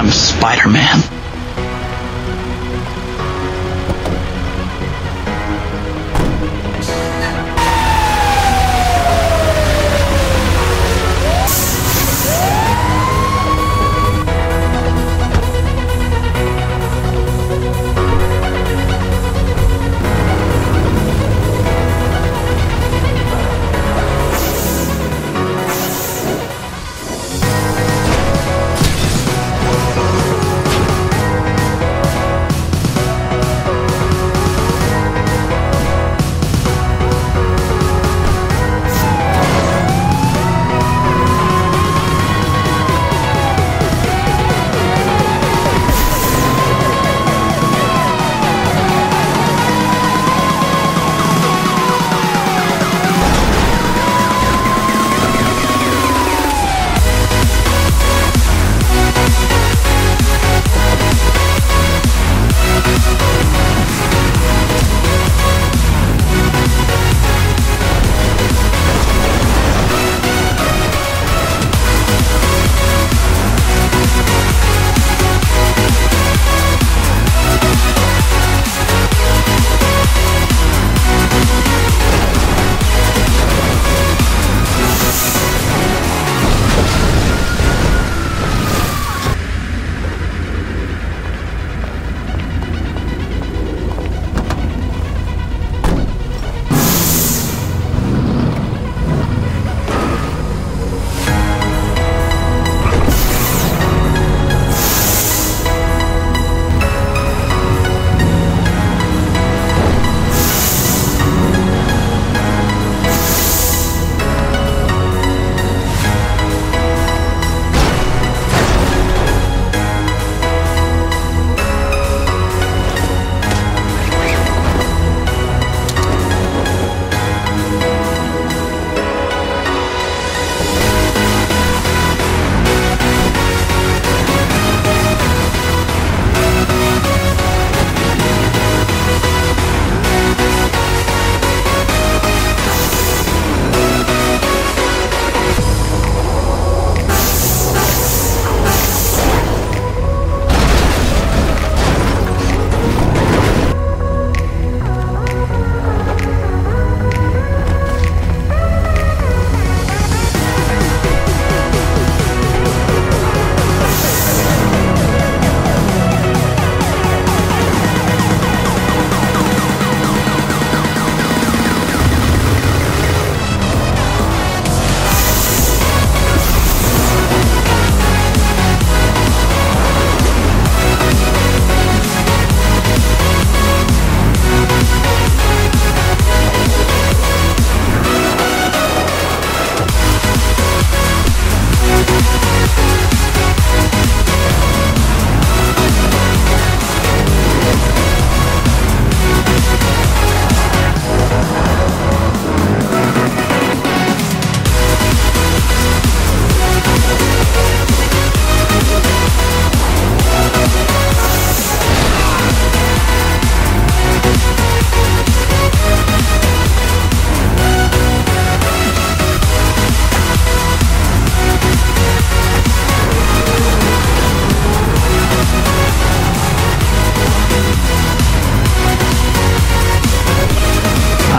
I'm Spiderman.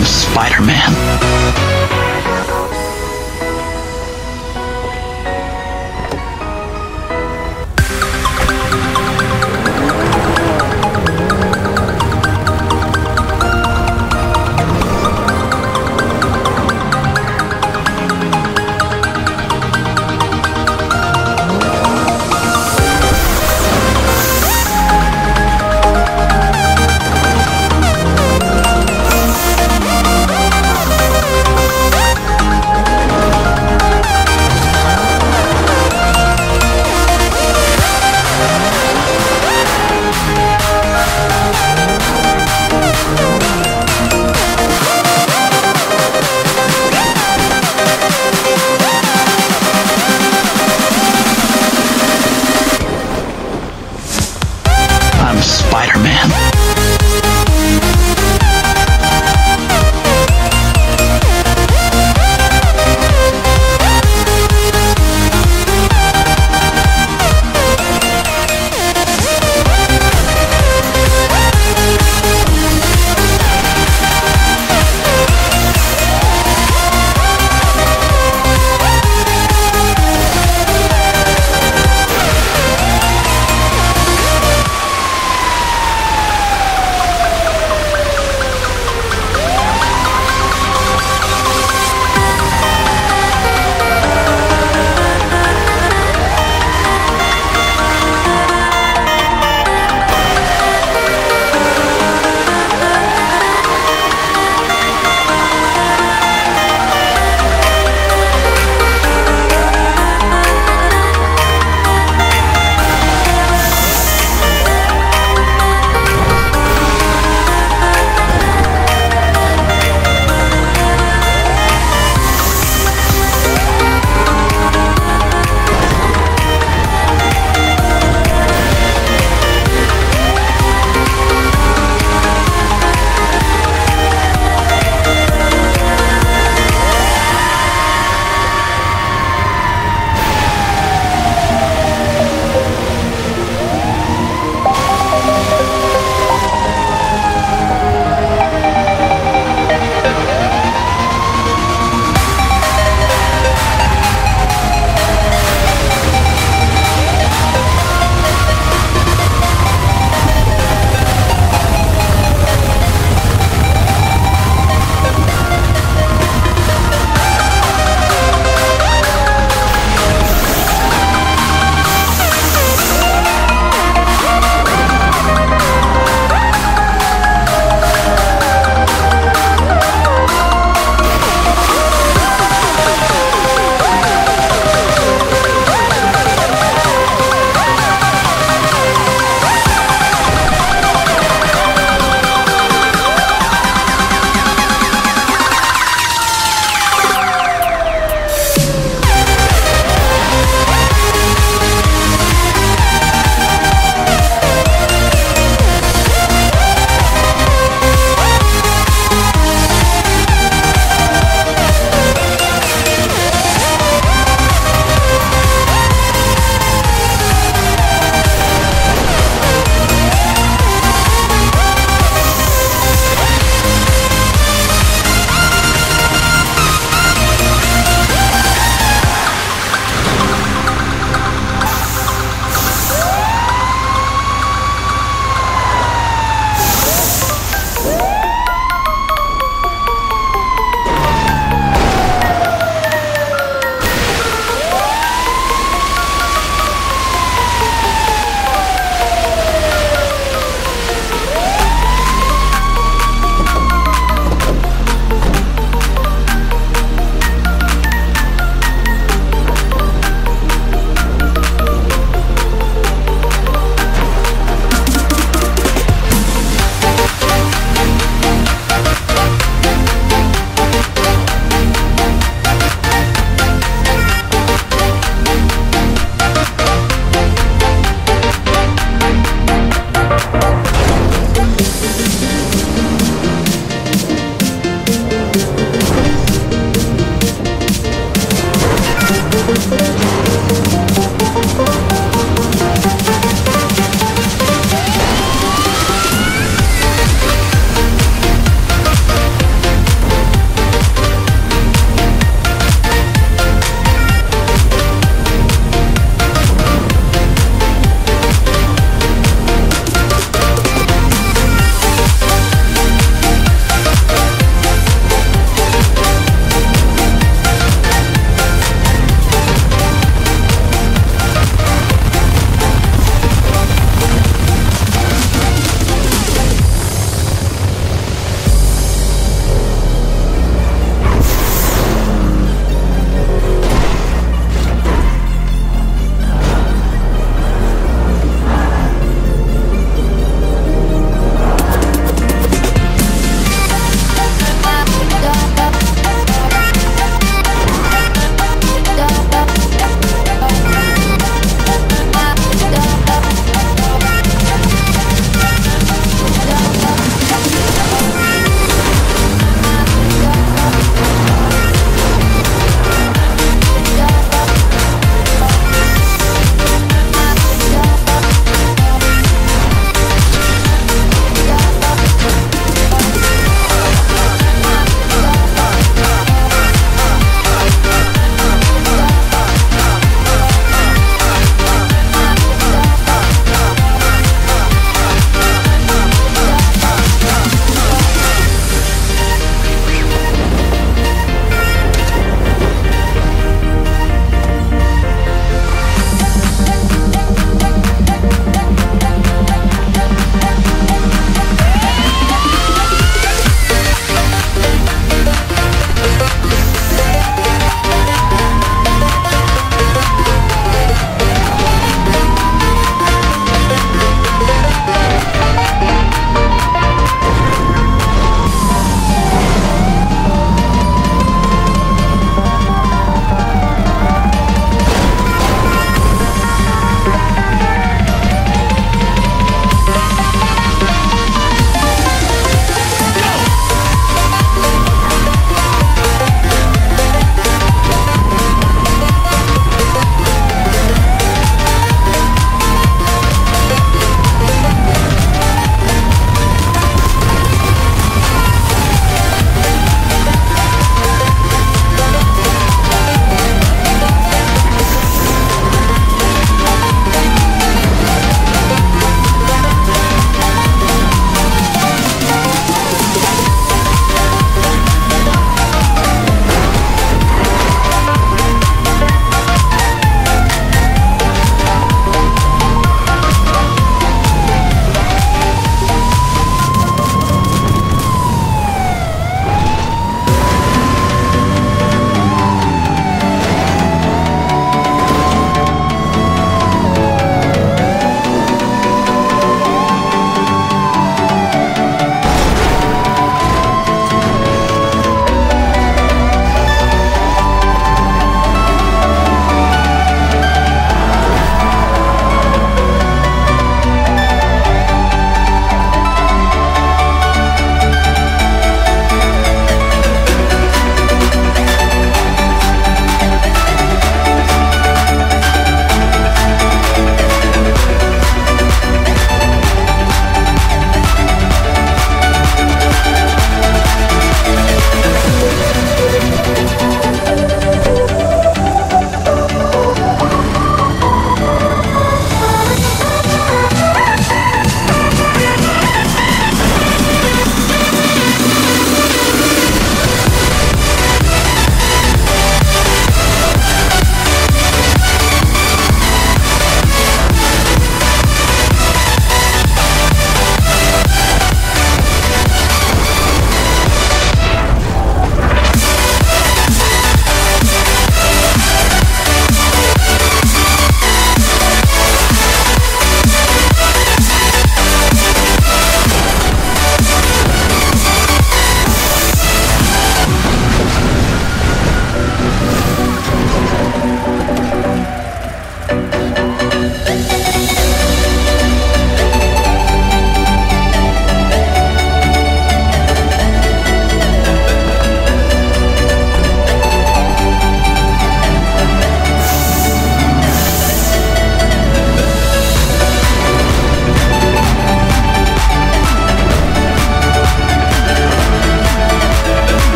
Spiderman.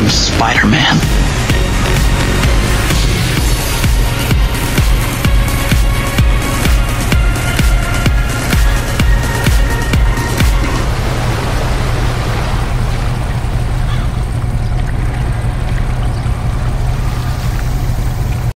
I'm Spider-Man.